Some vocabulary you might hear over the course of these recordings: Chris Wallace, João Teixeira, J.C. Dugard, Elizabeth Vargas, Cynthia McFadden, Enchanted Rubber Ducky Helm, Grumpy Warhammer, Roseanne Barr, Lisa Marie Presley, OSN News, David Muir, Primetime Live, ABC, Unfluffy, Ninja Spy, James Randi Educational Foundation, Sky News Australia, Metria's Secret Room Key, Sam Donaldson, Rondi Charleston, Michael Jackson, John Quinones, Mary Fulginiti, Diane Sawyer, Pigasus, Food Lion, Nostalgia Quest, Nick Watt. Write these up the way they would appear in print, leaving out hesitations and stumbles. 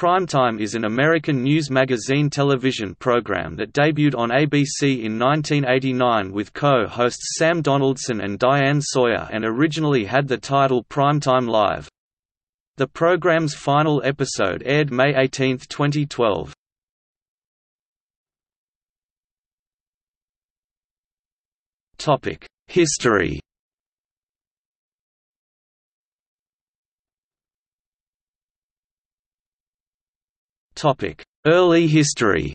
Primetime is an American news magazine television program that debuted on ABC in 1989 with co-hosts Sam Donaldson and Diane Sawyer and originally had the title Primetime Live. The program's final episode aired May 18, 2012. History. Early history.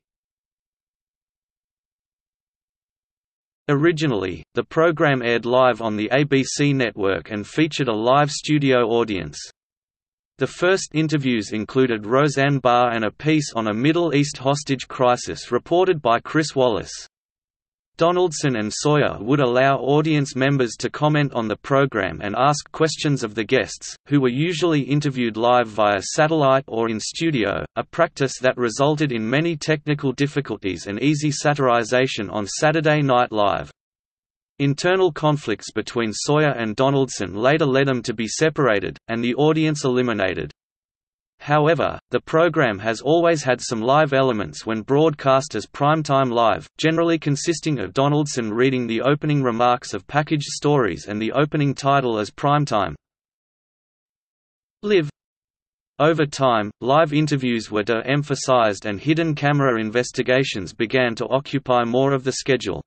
Originally, the program aired live on the ABC network and featured a live studio audience. The first interviews included Roseanne Barr and a piece on a Middle East hostage crisis reported by Chris Wallace. Donaldson and Sawyer would allow audience members to comment on the program and ask questions of the guests, who were usually interviewed live via satellite or in studio, a practice that resulted in many technical difficulties and easy satirization on Saturday Night Live. Internal conflicts between Sawyer and Donaldson later led them to be separated, and the audience eliminated. However, the program has always had some live elements when broadcast as Primetime Live, generally consisting of Donaldson reading the opening remarks of packaged stories and the opening title as Primetime Live. Over time, live interviews were de-emphasized and hidden camera investigations began to occupy more of the schedule.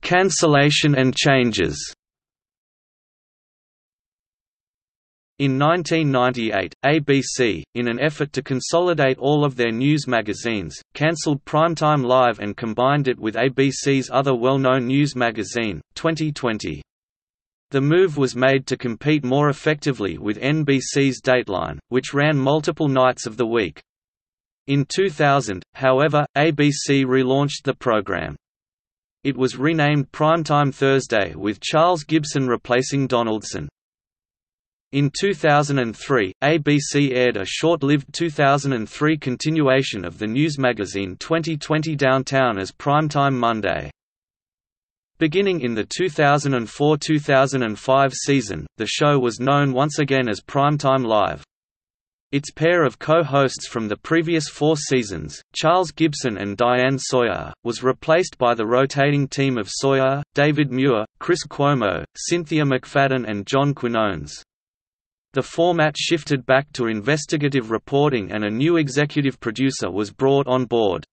Cancellation and changes. In 1998, ABC, in an effort to consolidate all of their news magazines, cancelled Primetime Live and combined it with ABC's other well-known news magazine, 2020. The move was made to compete more effectively with NBC's Dateline, which ran multiple nights of the week. In 2000, however, ABC relaunched the program. It was renamed Primetime Thursday, with Charles Gibson replacing Donaldson. In 2003, ABC aired a short-lived 2003 continuation of the news magazine 2020 Downtown as Primetime Monday. Beginning in the 2004–2005 season, the show was known once again as Primetime Live. Its pair of co-hosts from the previous four seasons, Charles Gibson and Diane Sawyer, was replaced by the rotating team of Sawyer, David Muir, Chris Cuomo, Cynthia McFadden and John Quinones. The format shifted back to investigative reporting and a new executive producer was brought on board.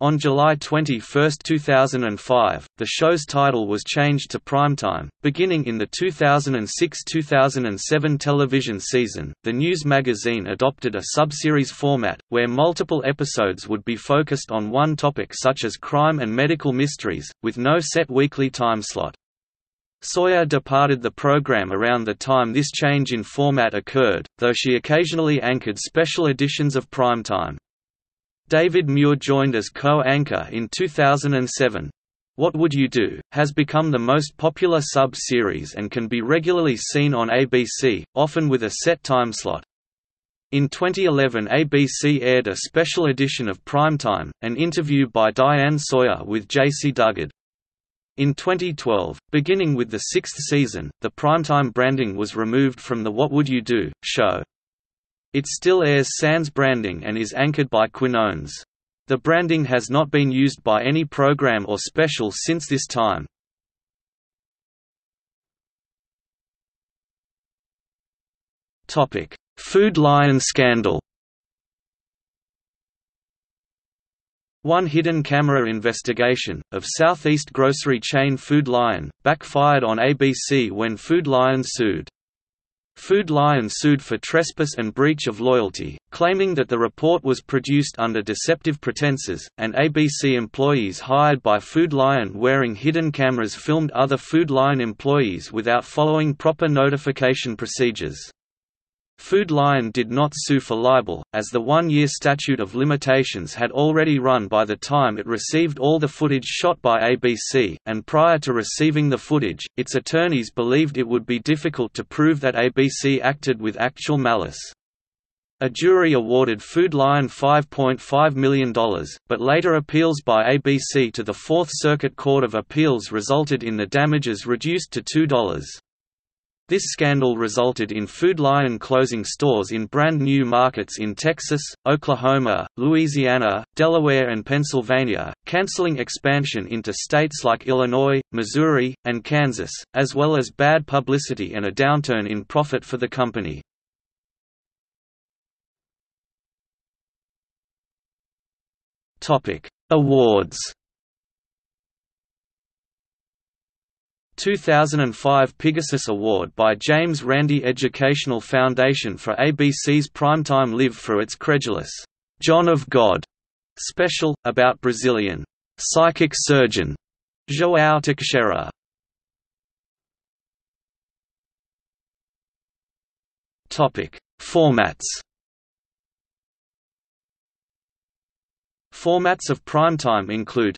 On July 21, 2005, the show's title was changed to Primetime. Beginning in the 2006–2007 television season, the news magazine adopted a sub-series format, where multiple episodes would be focused on one topic such as crime and medical mysteries, with no set weekly timeslot. Sawyer departed the program around the time this change in format occurred, though she occasionally anchored special editions of Primetime. David Muir joined as co-anchor in 2007. What Would You Do? Has become the most popular sub-series and can be regularly seen on ABC, often with a set timeslot. In 2011, ABC aired a special edition of Primetime, an interview by Diane Sawyer with J.C. Dugard. In 2012, beginning with the sixth season, the Primetime branding was removed from the What Would You Do? Show. It still airs sans branding and is anchored by Quinones. The branding has not been used by any program or special since this time. Food Lion scandal. One hidden camera investigation, of Southeast grocery chain Food Lion, backfired on ABC when Food Lion sued. Food Lion sued for trespass and breach of loyalty, claiming that the report was produced under deceptive pretenses, and ABC employees hired by Food Lion wearing hidden cameras filmed other Food Lion employees without following proper notification procedures. Food Lion did not sue for libel, as the one-year statute of limitations had already run by the time it received all the footage shot by ABC, and prior to receiving the footage, its attorneys believed it would be difficult to prove that ABC acted with actual malice. A jury awarded Food Lion $5.5 million, but later appeals by ABC to the Fourth Circuit Court of Appeals resulted in the damages reduced to $2. This scandal resulted in Food Lion closing stores in brand-new markets in Texas, Oklahoma, Louisiana, Delaware and Pennsylvania, cancelling expansion into states like Illinois, Missouri, and Kansas, as well as bad publicity and a downturn in profit for the company. Awards. 2005 Pigasus Award by James Randi Educational Foundation for ABC's Primetime Live for its credulous, "'John of God' special, about Brazilian, "'psychic surgeon' João Teixeira. Formats. Formats of primetime include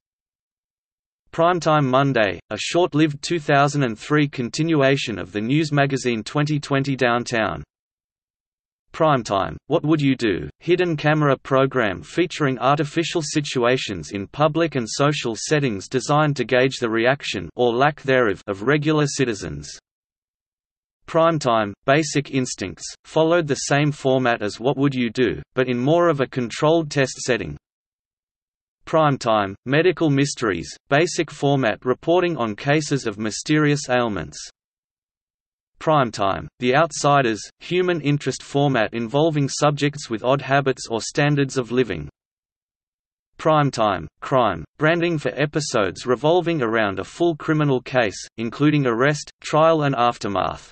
Primetime Monday, a short-lived 2003 continuation of the news magazine 2020 Downtown. Primetime, What Would You Do?, hidden camera program featuring artificial situations in public and social settings designed to gauge the reaction or lack thereof of regular citizens. Primetime, Basic Instincts, followed the same format as What Would You Do?, but in more of a controlled test setting. Primetime, Medical Mysteries, basic format reporting on cases of mysterious ailments. Primetime, The Outsiders, human interest format involving subjects with odd habits or standards of living. Primetime, Crime, branding for episodes revolving around a full criminal case, including arrest, trial and aftermath.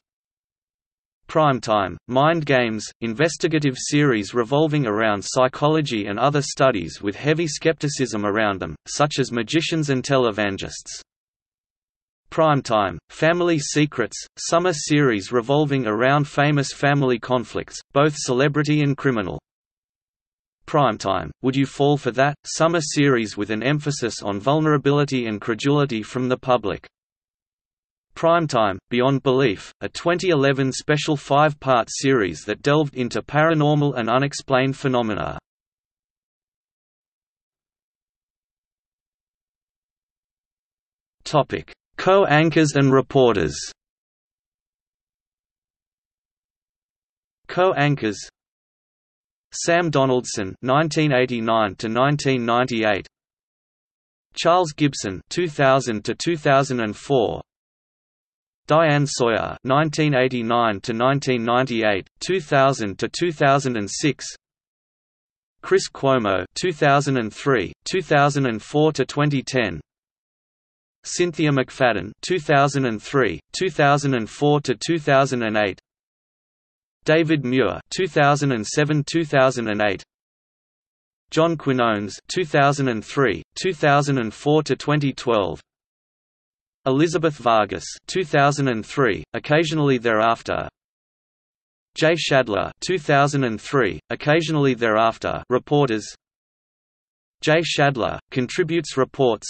Primetime, Mind Games, investigative series revolving around psychology and other studies with heavy skepticism around them, such as magicians and televangelists. Primetime, Family Secrets, summer series revolving around famous family conflicts, both celebrity and criminal. Primetime, Would You Fall for That?, summer series with an emphasis on vulnerability and credulity from the public. Primetime, Beyond Belief, a 2011 special 5-part series that delved into paranormal and unexplained phenomena. Co-anchors and reporters. Co-anchors: Sam Donaldson (1989–1998), Charles Gibson (2000–2004). Diane Sawyer (1989–1998), 2000–2006. Chris Cuomo (2003, 2004–2010). Cynthia McFadden (2003, 2004–2008). David Muir (2007–2008). John Quinones (2003, 2004–2012). Elizabeth Vargas 2003, occasionally thereafter. Jay Shadler 2003, occasionally thereafter reporters. Jay Shadler, contributes reports.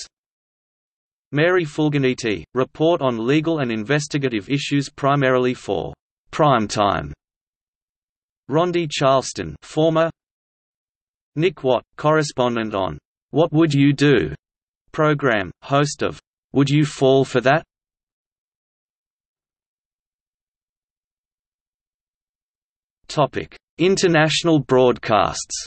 Mary Fulginiti, report on legal and investigative issues primarily for Primetime. Rondi Charleston, former. Nick Watt, correspondent on What Would You Do? Program, host of Would You Fall for That? International broadcasts.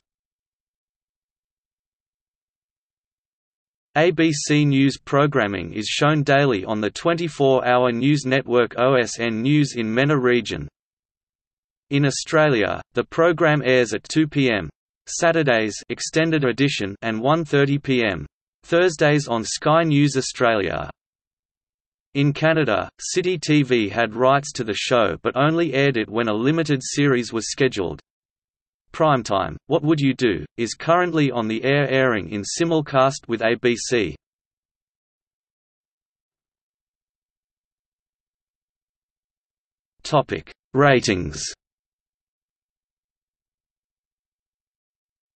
ABC News programming is shown daily on the 24-hour news network OSN News in MENA region. In Australia, the program airs at 2 p.m. Saturdays extended edition and 1:30 p.m. Thursdays on Sky News Australia. In Canada, City TV had rights to the show but only aired it when a limited series was scheduled. Primetime, What Would You Do?, is currently on the air airing in simulcast with ABC. Ratings.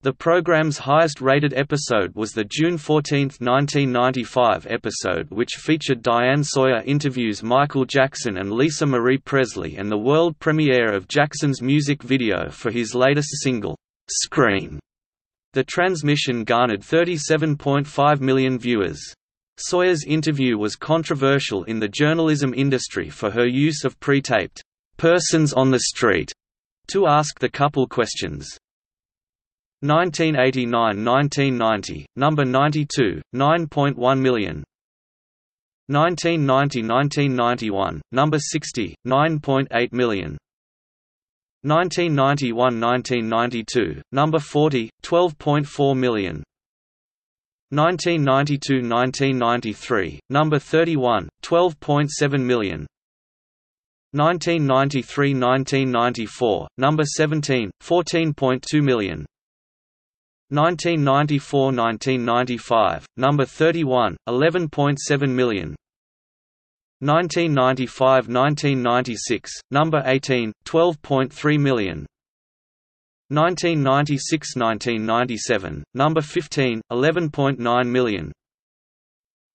The program's highest-rated episode was the June 14, 1995 episode which featured Diane Sawyer interviews Michael Jackson and Lisa Marie Presley and the world premiere of Jackson's music video for his latest single, "Scream". The transmission garnered 37.5 million viewers. Sawyer's interview was controversial in the journalism industry for her use of pre-taped persons on the street to ask the couple questions. 1989–1990, number 92, 9.1 million. 1990–1991, number 60, 9.8 million. 1991–1992, number 40, 12.4 million. 1992–1993, number 31, 12.7 million. 1993–1994, number 17, 14.2 million. 1994–1995, number 31, 11.7 million. 1995–1996, number 18, 12.3 million. 1996–1997, number 15, 11.9 million.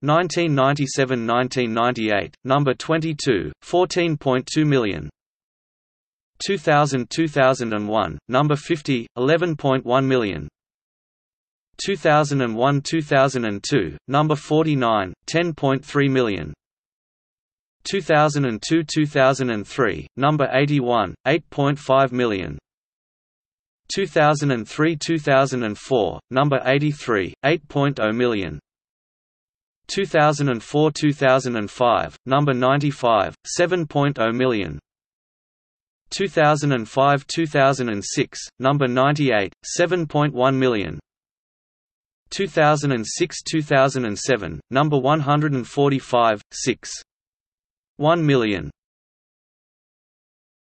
1997–1998, number 22, 14.2 million. 2000–2001, number 50, 11.1 million. 2001–2002, number 49, 10.3 million. 2002–2003, number 81, 8.5 million. 2003–2004, number 83, 8.0 million. 2004–2005, number 95, 7.0 million. 2005–2006, number 98, 7.1 million. 2006–2007, number 145, 6.1 million.